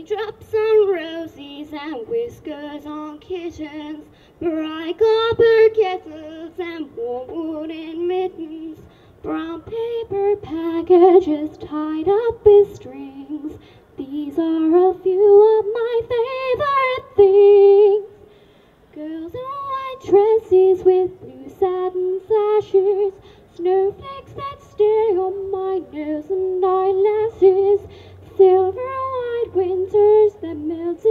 She drops on roses and whiskers on kittens, bright copper kettles and warm wooden mittens, brown paper packages tied up with strings. These are a few of my favorite things. Girls in white dresses with blue satin sashes, snowflakes that stay on my nose and eyelashes, silver white winters that melt